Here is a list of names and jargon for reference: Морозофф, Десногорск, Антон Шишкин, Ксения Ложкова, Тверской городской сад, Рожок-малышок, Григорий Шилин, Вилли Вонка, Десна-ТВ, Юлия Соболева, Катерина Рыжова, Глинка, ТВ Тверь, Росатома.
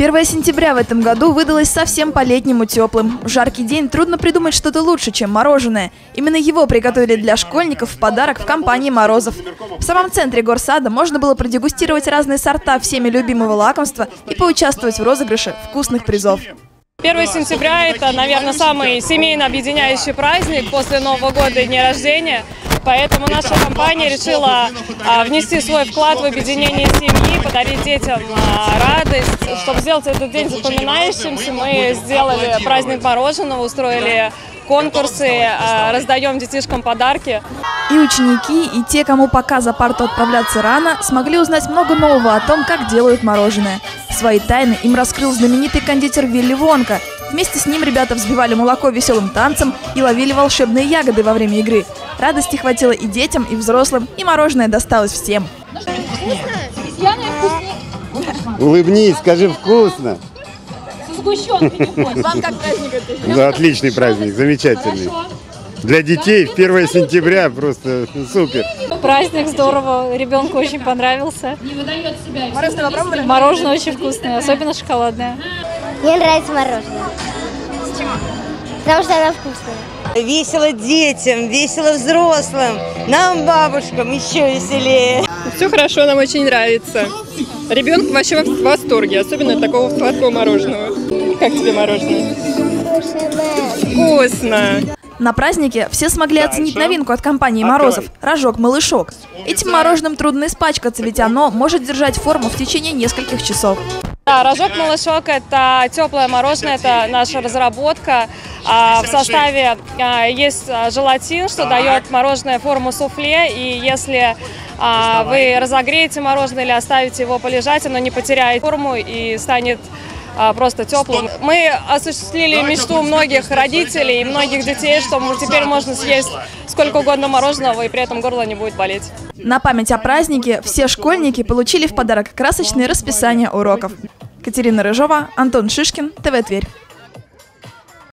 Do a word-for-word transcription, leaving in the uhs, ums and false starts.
первое сентября в этом году выдалось совсем по-летнему теплым. В жаркий день трудно придумать что-то лучше, чем мороженое. Именно его приготовили для школьников в подарок в компании «Морозофф». В самом центре горсада можно было продегустировать разные сорта всеми любимого лакомства и поучаствовать в розыгрыше вкусных призов. первое сентября – это, наверное, самый семейно объединяющий праздник после Нового года и дня рождения. Поэтому наша компания решила а, внести свой вклад в объединение семьи, подарить детям а, радость. Чтобы сделать этот день запоминающимся, мы сделали праздник мороженого, устроили конкурсы, а, раздаем детишкам подарки. И ученики, и те, кому пока за парту отправляться рано, смогли узнать много нового о том, как делают мороженое. Свои тайны им раскрыл знаменитый кондитер Вилли Вонка. Вместе с ним ребята взбивали молоко веселым танцем и ловили волшебные ягоды во время игры. Радости хватило и детям, и взрослым, и мороженое досталось всем. Улыбнись, скажи «вкусно». Вам как праздник это? Да, отличный праздник, замечательный. Для детей в первое сентября просто супер. Праздник здорово, ребенку очень понравился. Мороженое попробовали? Мороженое очень вкусное, особенно шоколадное. Мне нравится мороженое. С чего? Потому что оно вкусное. Весело детям, весело взрослым, нам, бабушкам, еще веселее. Все хорошо, нам очень нравится. Ребенок вообще в восторге, особенно от такого сладкого мороженого. Как тебе мороженое? Вкусно! На празднике все смогли оценить новинку от компании «Морозофф» – «Рожок-малышок». Этим мороженым трудно испачкаться, ведь оно может держать форму в течение нескольких часов. Да, «Рожок-малышок» – это теплое мороженое, это наша разработка. В составе есть желатин, что дает мороженое форму суфле, и если вы разогреете мороженое или оставите его полежать, оно не потеряет форму и станет просто теплым. Мы осуществили мечту многих родителей и многих детей, что теперь можно съесть сколько угодно мороженого, и при этом горло не будет болеть. На память о празднике все школьники получили в подарок красочные расписания уроков. Катерина Рыжова, Антон Шишкин, ТВ Тверь.